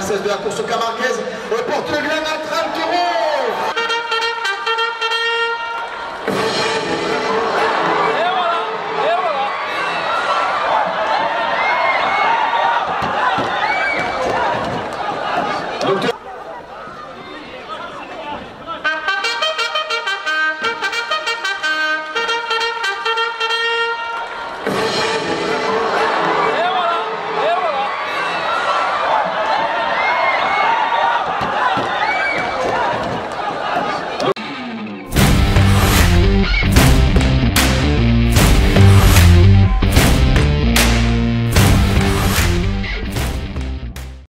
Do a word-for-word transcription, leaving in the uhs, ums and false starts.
Française de la course camarguaise, porte le gland.